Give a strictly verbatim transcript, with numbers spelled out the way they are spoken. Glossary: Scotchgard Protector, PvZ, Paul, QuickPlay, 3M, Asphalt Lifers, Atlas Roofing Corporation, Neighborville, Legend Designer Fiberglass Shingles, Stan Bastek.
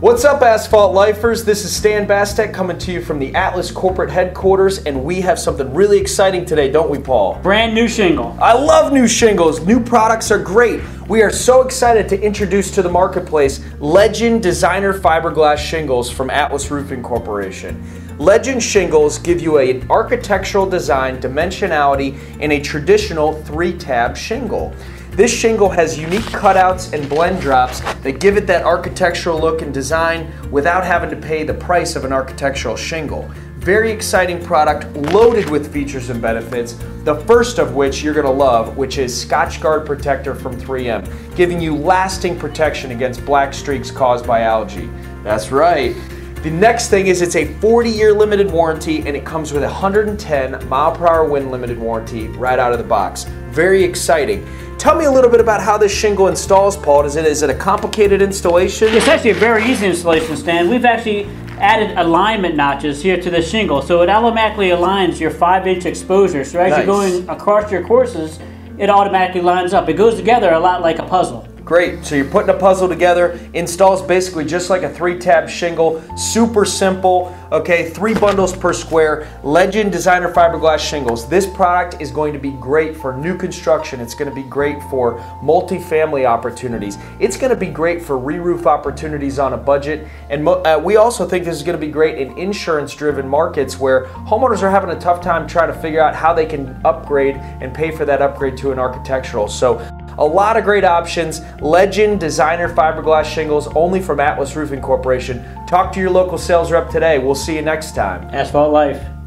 What's up, Asphalt Lifers? This is Stan Bastek coming to you from the Atlas Corporate Headquarters, and we have something really exciting today, don't we, Paul? Brand new shingle. I love new shingles. New products are great. We are so excited to introduce to the marketplace Legend Designer Fiberglass Shingles from Atlas Roofing Corporation. Legend shingles give you an architectural design, dimensionality, and a traditional three-tab shingle. This shingle has unique cutouts and blend drops that give it that architectural look and design without having to pay the price of an architectural shingle. Very exciting product loaded with features and benefits, the first of which you're going to love, which is Scotchgard Protector from three M, giving you lasting protection against black streaks caused by algae. That's right. The next thing is it's a forty year limited warranty, and it comes with a one hundred ten mile per hour wind limited warranty right out of the box. Very exciting. Tell me a little bit about how this shingle installs, Paul. Is it, is it a complicated installation? It's actually a very easy installation, Stan. We've actually added alignment notches here to the shingle, so it automatically aligns your five inch exposure. So as nice. You're going across your courses, it automatically lines up. It goes together a lot like a puzzle. Great, so you're putting a puzzle together. Installs basically just like a three-tab shingle, super simple, okay, three bundles per square. Legend Designer Fiberglass Shingles. This product is going to be great for new construction. It's gonna be great for multi-family opportunities. It's gonna be great for re-roof opportunities on a budget. And uh, we also think this is gonna be great in insurance-driven markets where homeowners are having a tough time trying to figure out how they can upgrade and pay for that upgrade to an architectural. So, a lot of great options. Legend Designer Fiberglass Shingles, only from Atlas Roofing Corporation. Talk to your local sales rep today. We'll see you next time. Asphalt Life.